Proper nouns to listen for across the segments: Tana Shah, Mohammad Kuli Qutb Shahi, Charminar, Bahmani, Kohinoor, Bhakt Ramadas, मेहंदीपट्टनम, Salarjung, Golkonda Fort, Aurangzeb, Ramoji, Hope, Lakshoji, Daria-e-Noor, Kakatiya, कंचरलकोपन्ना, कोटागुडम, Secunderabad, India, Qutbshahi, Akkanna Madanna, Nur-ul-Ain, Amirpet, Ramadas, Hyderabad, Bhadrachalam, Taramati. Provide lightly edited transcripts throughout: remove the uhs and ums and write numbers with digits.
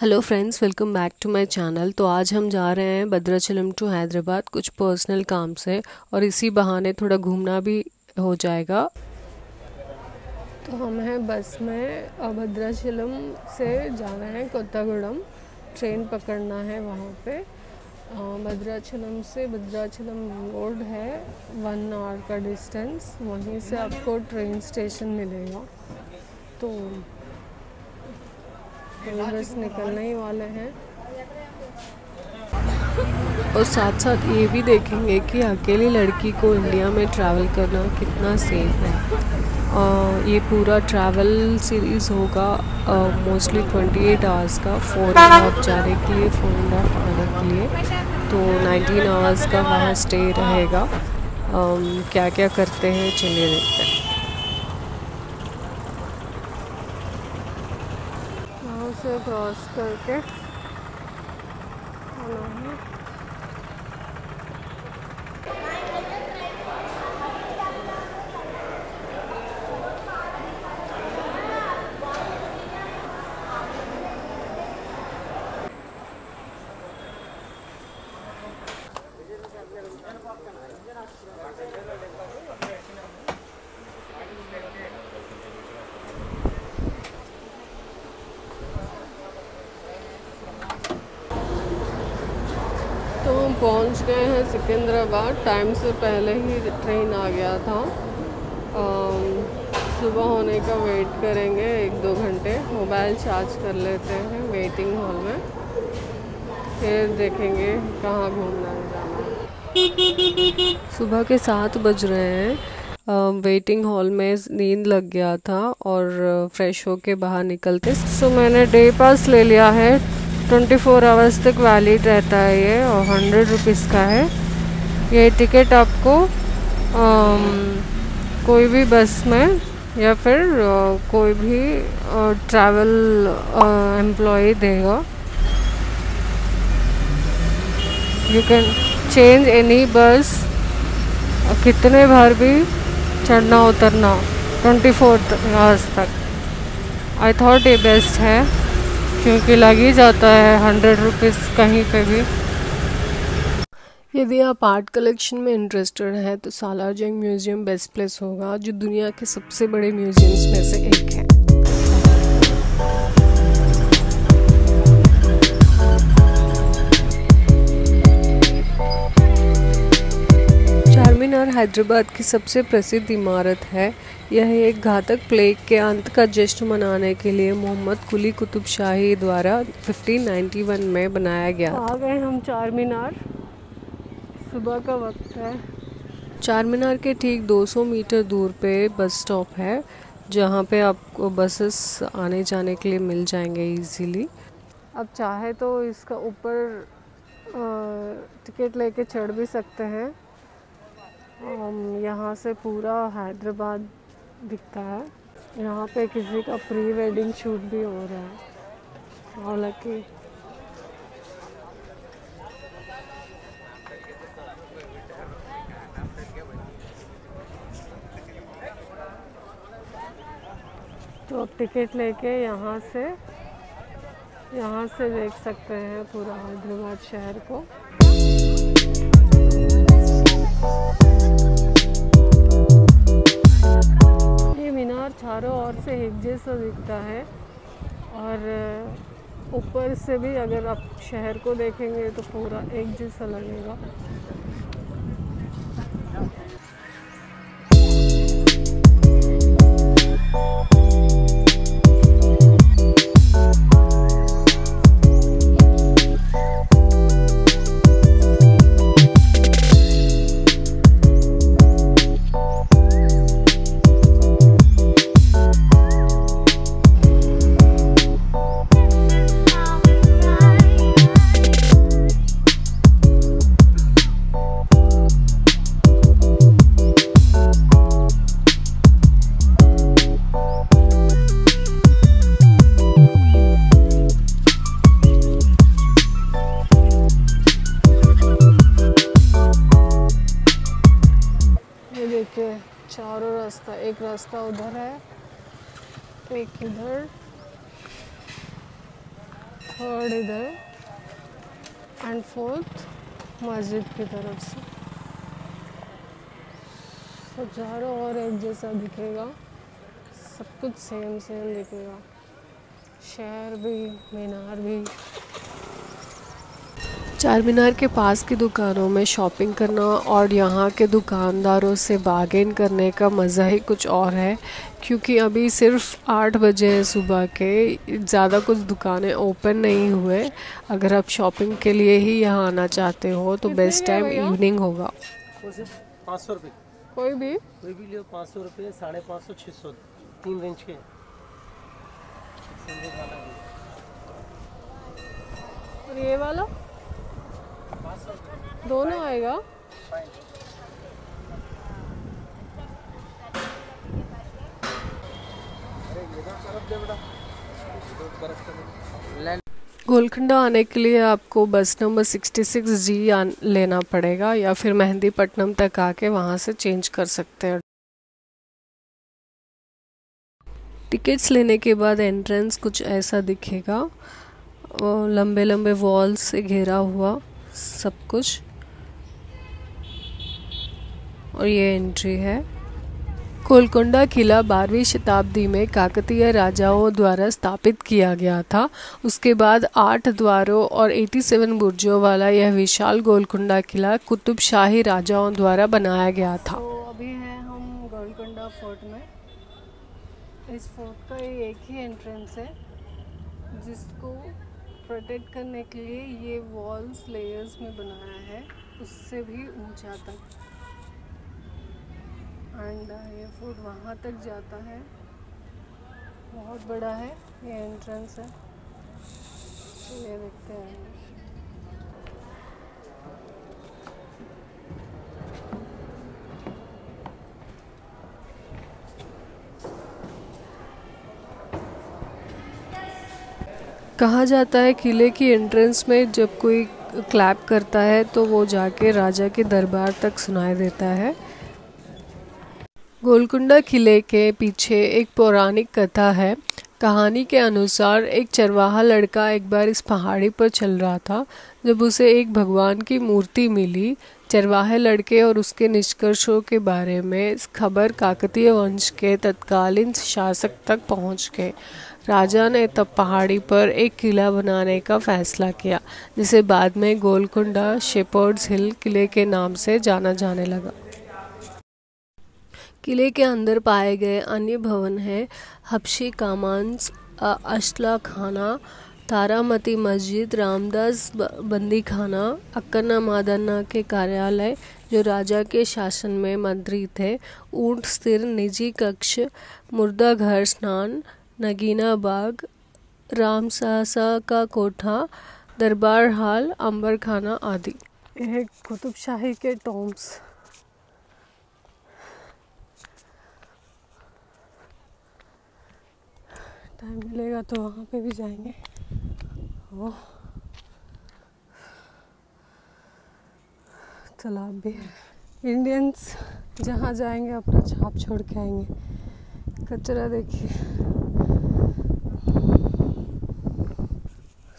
Hello friends, welcome back to my channel. तो आज हम जा रहे हैं भद्राचलम टू हैदराबाद कुछ पर्सनल काम से, और इसी बहाने थोड़ा घूमना भी हो जाएगा। तो हम हैं बस में, भद्राचलम से जाना है कोटागुडम, ट्रेन पकड़ना है वहाँ पे। भद्राचलम से भद्राचलम रोड है 1 आवर का डिस्टेंस, वहीं से आपको ट्रेन स्टेशन मिलेगा। तो बस निकलने ही वाले हैं, और साथ साथ ये भी देखेंगे कि अकेली लड़की को इंडिया में ट्रैवल करना कितना सेफ है। ये पूरा ट्रैवल सीरीज़ होगा, मोस्टली 28 आवर्स का, 4 और हाफ जाने के लिए, 4 और हाफ आने के लिए, तो 19 आवर्स का वहाँ स्टे रहेगा। क्या क्या करते हैं चलिए देखते हैं। क्रॉस करके पहुंच गए हैं सिकंदराबाद। टाइम से पहले ही ट्रेन आ गया था। सुबह होने का वेट करेंगे 1-2 घंटे, मोबाइल चार्ज कर लेते हैं वेटिंग हॉल में, फिर देखेंगे कहाँ घूमना जाना। सुबह के 7 बज रहे हैं, वेटिंग हॉल में नींद लग गया था और फ्रेश होके बाहर निकलते। सो मैंने डे पास ले लिया है, 24 आवर्स तक वैलिड रहता है ये, और 100 रुपीज़ का है ये टिकट। आपको कोई भी बस में या फिर कोई भी ट्रैवल एम्प्लॉय देगा। You can change any bus, कितने बार भी चढ़ना उतरना 24 आवर्स तक। आई थॉट ये बेस्ट है क्योंकि लग ही जाता है 100 रुपीज़ कहीं पे भी। यदि आप आर्ट कलेक्शन में इंटरेस्टेड हैं तो सालारजंग म्यूज़ियम बेस्ट प्लेस होगा, जो दुनिया के सबसे बड़े म्यूज़ियम्स में से एक है। चारमीनार हैदराबाद की सबसे प्रसिद्ध इमारत है। यह एक घातक प्लेग के अंत का जश्न मनाने के लिए मोहम्मद कुली कुतुब शाही द्वारा 1591 में बनाया गया। आ गए हम चारमीनार, सुबह का वक्त है। चारमीनार के ठीक 200 मीटर दूर पे बस स्टॉप है, जहाँ पे आपको बसेस आने जाने के लिए मिल जाएंगे इजीली। आप चाहे तो इसका ऊपर टिकट लेके चढ़ भी सकते हैं। यहाँ से पूरा हैदराबाद दिखता है। यहाँ पे किसी का प्री वेडिंग शूट भी हो रहा है, हालांकि तो आप टिकट लेके यहाँ से देख सकते हैं पूरा हैदराबाद शहर को। ये मीनार चारों ओर से एक जैसा दिखता है, और ऊपर से भी अगर आप शहर को देखेंगे तो पूरा एक जैसा लगेगा। चारों रास्ता, एक रास्ता उधर है, एक इधर। थर्ड इधर एंड फोर्थ मस्जिद की तरफ से। तो चारों ओर एक जैसा दिखेगा, सब कुछ सेम सेम दिखेगा, शहर भी मीनार भी। चार मीनार के पास की दुकानों में शॉपिंग करना और यहाँ के दुकानदारों से बार्गेन करने का मज़ा ही कुछ और है, क्योंकि अभी सिर्फ 8 बजे है सुबह के, ज़्यादा कुछ दुकानें ओपन नहीं हुए। अगर आप शॉपिंग के लिए ही यहाँ आना चाहते हो तो बेस्ट टाइम इवनिंग होगा। 500 रुपये कोई भी लियो, 500 रुपये, 550, 600, 3 रेंज के। और ये वाला दोनों आएगा। गोलकोंडा आने के लिए आपको बस नंबर 66G लेना पड़ेगा, या फिर मेहंदीपट्टनम तक आके वहाँ से चेंज कर सकते हैं। टिकट्स लेने के बाद एंट्रेंस कुछ ऐसा दिखेगा, लंबे लंबे वॉल्स से घेरा हुआ सब कुछ, और ये एंट्री है। गोलकोंडा किला 12वीं शताब्दी में काकतीय राजाओं द्वारा स्थापित किया गया था। उसके बाद 8 द्वारों और 87 बुर्जों वाला यह विशाल गोलकोंडा किला कुतुबशाही राजाओं द्वारा बनाया गया था। तो अभी हैं हम गोलकोंडा फोर्ट में। इस फोर्ट का एक ही एंट्रेंस है, जिसको प्रोटेक्ट करने के लिए ये वॉल्स लेयर्स में बनाया है, उससे भी ऊंचा तक, एंड ये फूड वहाँ तक जाता है। बहुत बड़ा है ये एंट्रेंस है, तो ये देखते हैं। कहा जाता है किले की एंट्रेंस में जब कोई क्लैप करता है तो वो जाके राजा के दरबार तक सुनाई देता है। गोलकोंडा किले के पीछे एक पौराणिक कथा है। कहानी के अनुसार एक चरवाहा लड़का एक बार इस पहाड़ी पर चल रहा था, जब उसे एक भगवान की मूर्ति मिली। चरवाहे लड़के और उसके निष्कर्षों के बारे में खबर काकतीय वंश के तत्कालीन शासक तक पहुंच गई। राजा ने तब पहाड़ी पर एक किला बनाने का फैसला किया, जिसे बाद में गोलकोंडा शेपर्ड्स हिल किले के नाम से जाना जाने लगा। किले के अंदर पाए गए अन्य भवन हैं हबशी कामांस, अशला खाना, तारामती मस्जिद, रामदास बंदी खाना, अक्कन्ना मादन्ना के कार्यालय जो राजा के शासन में मंत्री थे, ऊंट स्थिर निजी कक्ष, मुर्दा घर, स्नान, नगीना बाग, रामसासा का कोठा, दरबार हाल, अंबर खाना आदि। यह कुतुबशाही के टॉम्स। टाइम मिलेगा तो वहाँ पे भी जाएंगे। ओ तालाब भी है। इंडियंस जहाँ जाएंगे अपना छाप छोड़ के आएंगे। कचरा देखिए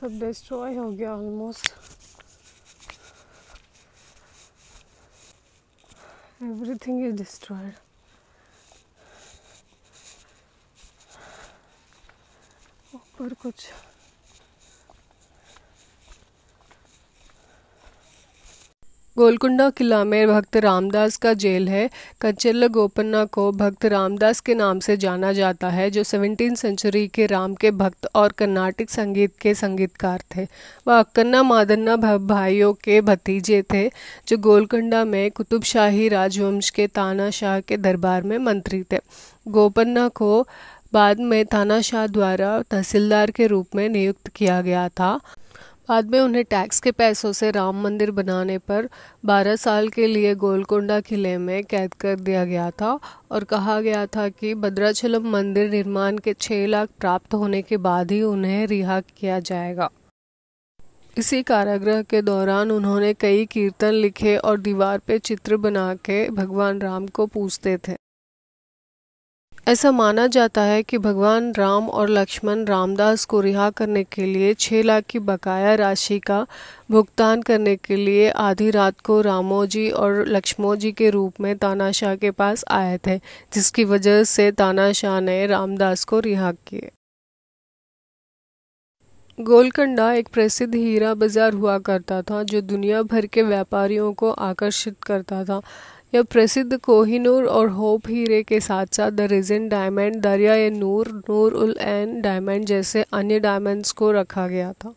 सब डिस्ट्रॉय हो गया ऑलमोस्ट। Everything is destroyed. और कुछ गोलकोंडा किला में भक्त रामदास का जेल है। कंचरलकोपन्ना को भक्त रामदास के नाम से जाना जाता है, जो 17वीं सेंचुरी के राम के भक्त और कर्नाटक संगीत के संगीतकार थे। वह अक्कन्ना मादन्ना भाइयों के भतीजे थे, जो गोलकोंडा में कुतुबशाही राजवंश के ताना शाह के दरबार में मंत्री थे। गोपन्ना को बाद में ताना शाह द्वारा तहसीलदार के रूप में नियुक्त किया गया था। बाद में उन्हें टैक्स के पैसों से राम मंदिर बनाने पर 12 साल के लिए गोलकोंडा किले में कैद कर दिया गया था, और कहा गया था कि भद्राचलम मंदिर निर्माण के 6 लाख प्राप्त होने के बाद ही उन्हें रिहा किया जाएगा। इसी कारागृह के दौरान उन्होंने कई कीर्तन लिखे और दीवार पर चित्र बना के भगवान राम को पूजते थे। ऐसा माना जाता है कि भगवान राम और लक्ष्मण रामदास को रिहा करने के लिए 6 लाख की बकाया राशि का भुगतान करने के लिए आधी रात को रामोजी और लक्ष्मोजी के रूप में ताना शाह के पास आए थे, जिसकी वजह से ताना शाह ने रामदास को रिहा किए। गोलकोंडा एक प्रसिद्ध हीरा बाजार हुआ करता था जो दुनिया भर के व्यापारियों को आकर्षित करता था। यह प्रसिद्ध कोहिनूर और होप हीरे के साथ साथ the resin diamond, Darya-e-Noor, Noor-ul-Ain diamond जैसे अन्य डायमंड्स को रखा गया था।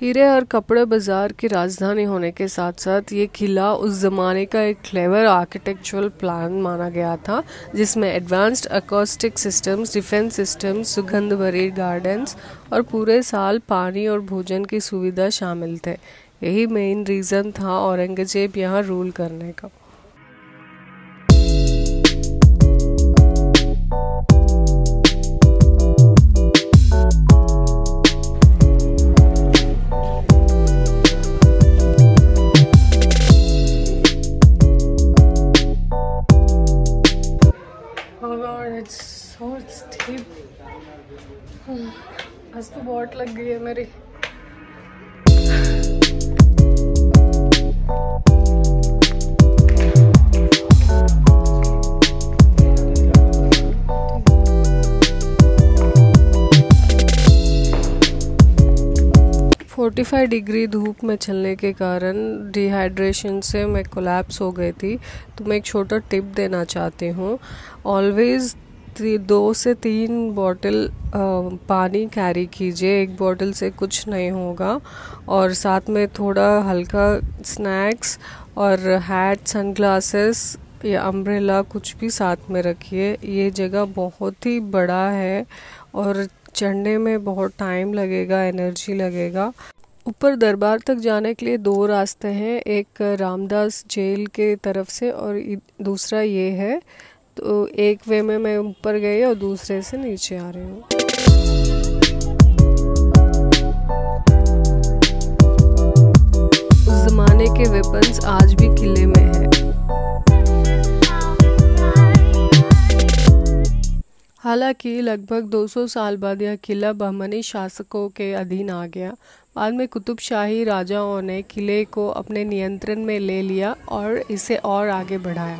हीरे और कपड़े बाजार की राजधानी होने के साथ साथ ये किला उस जमाने का एक क्लेवर आर्किटेक्चुरल प्लान माना गया था, जिसमें advanced acoustic systems, defence systems, सुगंध भरी गार्डन्स और पूरे साल पानी और भोजन की सुविधा शामिल थे। यही मेन रीज़न था औरंगजेब यहाँ रूल करने का। Oh God, it's so steep. आज तो बहुत लग गई है मेरी। फोर्टी 45 डिग्री धूप में चलने के कारण डिहाइड्रेशन से मैं कोलैप्स हो गई थी, तो मैं एक छोटा टिप देना चाहती हूँ। ऑलवेज़ 2 से 3 बॉटल पानी कैरी कीजिए, एक बॉटल से कुछ नहीं होगा। और साथ में थोड़ा हल्का स्नैक्स और हैट, सनग्लासेस या अम्ब्रेला कुछ भी साथ में रखिए। ये जगह बहुत ही बड़ा है और चढ़ने में बहुत टाइम लगेगा, एनर्जी लगेगा। ऊपर दरबार तक जाने के लिए 2 रास्ते हैं, एक रामदास जेल के तरफ से और दूसरा ये है। तो एक वे में मैं ऊपर गई और दूसरे से नीचे आ रही हूँ। उस जमाने के वेपन्स आज भी किले में हैं। हालांकि लगभग 200 साल बाद यह किला बहमनी शासकों के अधीन आ गया। बाद में कुतुबशाही राजाओं ने किले को अपने नियंत्रण में ले लिया और इसे और आगे बढ़ाया।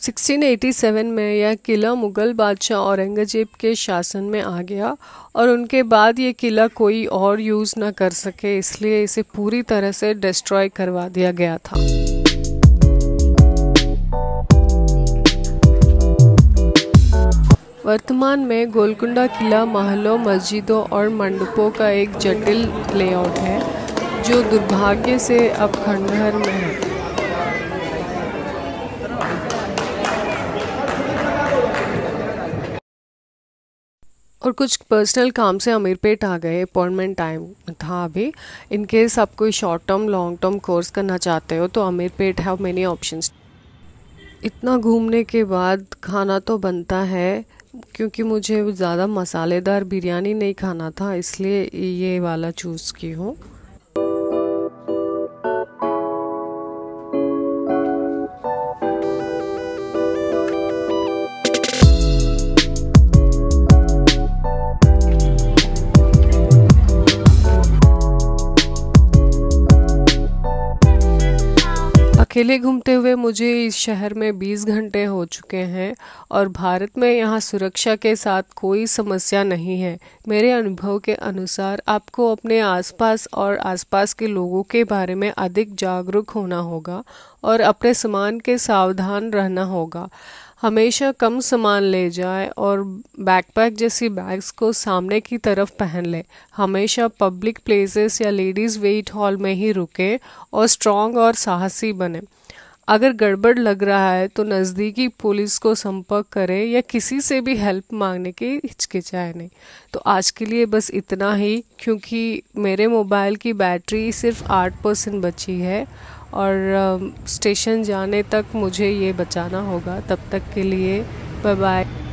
1687 में यह किला मुगल बादशाह औरंगजेब के शासन में आ गया और उनके बाद ये किला कोई और यूज़ ना कर सके, इसलिए इसे पूरी तरह से डिस्ट्रॉय करवा दिया गया था। वर्तमान में गोलकुंडा किला महलों, मस्जिदों और मंडपों का एक जटिल लेआउट है, जो दुर्भाग्य से अब खंडहर में है। और कुछ पर्सनल काम से अमीरपेट आ गए, अपॉइंटमेंट टाइम था अभी। इनकेस आप कोई short term long term course करना चाहते हो तो अमीरपेट हैव मेनी ऑप्शंस। इतना घूमने के बाद खाना तो बनता है, क्योंकि मुझे ज़्यादा मसालेदार बिरयानी नहीं खाना था, इसलिए ये वाला चूज़ की हूँ। अकेले घूमते हुए मुझे इस शहर में 20 घंटे हो चुके हैं और भारत में यहाँ सुरक्षा के साथ कोई समस्या नहीं है। मेरे अनुभव के अनुसार आपको अपने आसपास और आसपास के लोगों के बारे में अधिक जागरूक होना होगा और अपने सामान के सावधान रहना होगा। हमेशा कम सामान ले जाए और बैकपैक जैसी बैग्स को सामने की तरफ पहन ले। हमेशा पब्लिक प्लेसेस या लेडीज़ वेट हॉल में ही रुके और स्ट्रॉन्ग और साहसी बने। अगर गड़बड़ लग रहा है तो नज़दीकी पुलिस को संपर्क करें या किसी से भी हेल्प मांगने की हिचकिचाए नहीं। तो आज के लिए बस इतना ही, क्योंकि मेरे मोबाइल की बैटरी सिर्फ 8% बची है और स्टेशन जाने तक मुझे ये बचाना होगा। तब तक के लिए बाय बाय।